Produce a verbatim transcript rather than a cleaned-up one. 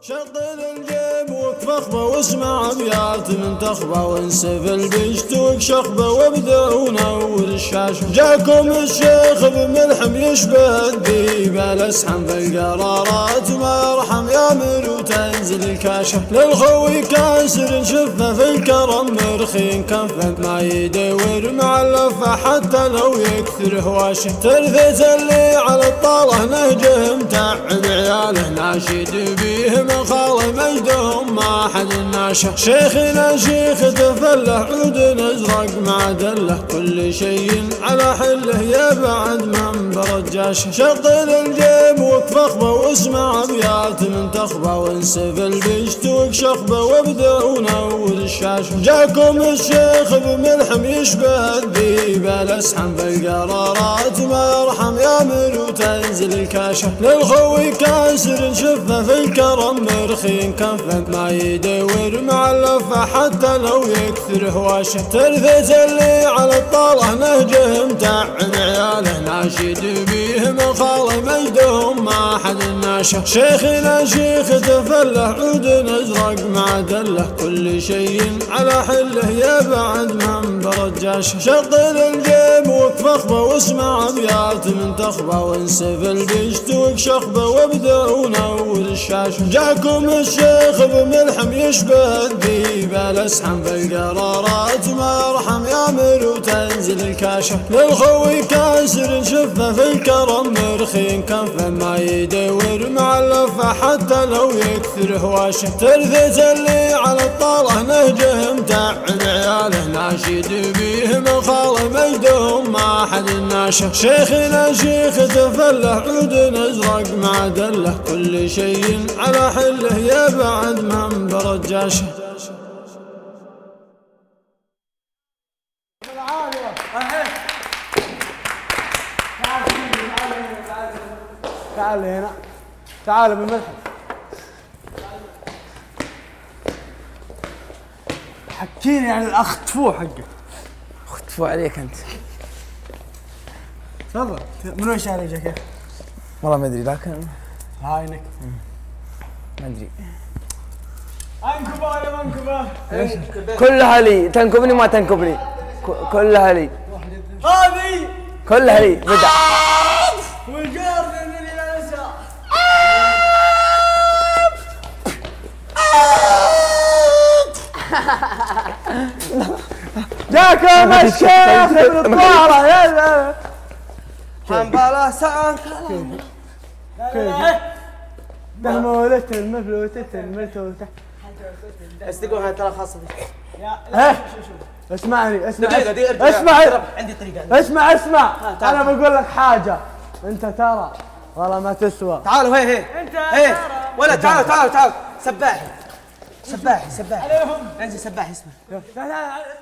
شطل الجيم وفخبه واسمع ابيات من تخبه وانسفل بشتوك شخبه وابدا ونور الشاشه. جاكم الشيخ بن ملحم يشبه الذيب الاسحم بالقرارات ما رحم يامن وتنزل الكاشه. للخوي كاسر شفه في الكرم مرخين كفه ما يدور معلفه حتى لو يكثر هواشه. ترثث اللي على الطاله نهجه متعب عياله ناشد بيهم خال مجدهم ما حد ناشه. شيخنا شيخ تفله عود ازرق مع دله كل شيء على حله يا بعد منبر الجاشه. شطل الجيم وفخبه واسمع ابيات من تخبه وانسفل بشتوك شخبه وابدا ونور الشاشه. جاكم الشيخ بن ملحم يشبه الذيب الاسحم بالقرارات ما رحم يامن وتنزل الكاشه. للخوي كاسر شفه في الكرم مرخين كفه ما يدور معلفه حتى لو يكثر هواشه. ترثث اللي على الطاله نهجه متعب عياله ناشد بيهم خال مجدهم ما حد ناشه. شيخنا شيخ تفله عود ازرق مع دله كل شيء على حله يا بعد منبر الجاشه. شطل الجيم وفخبه واسمع ابيات من تخبه وانسفل بشتوك شخبه وابدا ونور الشاشه. جاكم الشيخ بن ملحم يشبه الذيب الاسحم بالقرارات ما رحم يامن وتنزل الكاشه. للخوي كاسر شفه في الكرم مرخين كفه ما يدور معلفه حتى لو يكثر هواشه. ترثث اللي على الطاله نهجه متعب عياله ناشد بيهم خال مجدهم ما حد ناشه. شيخنا شيخ تفله عود ازرق مع دله كل شيء على حله يا بعد منبر الجاشه. تعال هنا، تعال بن ملحم، حكيني عن الاخ تفوه حقك. اخ تفوه عليك انت. تفضل. من وين شاري وجهك يا اخي؟ والله ما ادري لكن هاينك. ما ادري. انكبه ولا منكبه؟ كلها لي، تنكبني ما تنكبني. كلها لي. هذه كلها لي بدع. والجار مني لا نسى. جاكم الشيخ من الطاله يلا. حنبله سعد كلام. مهمولة المفلوتة الملتوتة استقوها ترى خاصة ها اسمعني اسمع اسمع عندي طريقة اسمع اسمع انا بقول لك حاجة انت ترى والله ما تسوى. تعالوا هي هي هي ولا تعالوا تعالوا تعالوا سباحي سباحي سباحي انزل سباحي اسمع.